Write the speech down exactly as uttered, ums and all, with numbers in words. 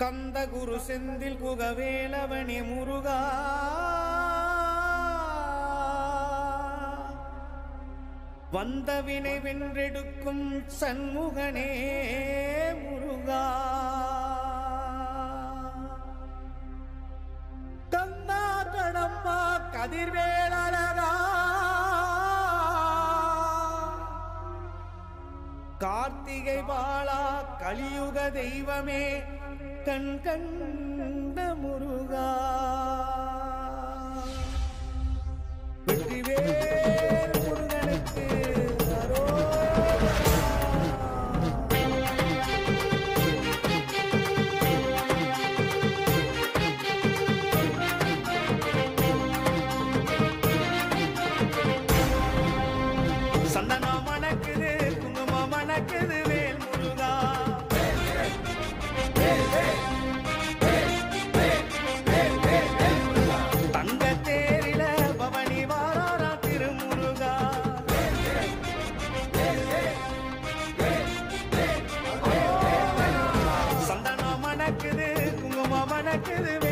கந்தகுரு செந்தில் குகவேலவனே முருகா வந்தவினை வென்றெடுக்கும் சண்முகனே முருகா கந்தாடம்மா கதிர்வேலரா கார்த்திகை பாலா கலியுக தெய்வமே கண் கண்ட முருகா வெற்றிவேல் முருகனுக்கு அரோகரா Give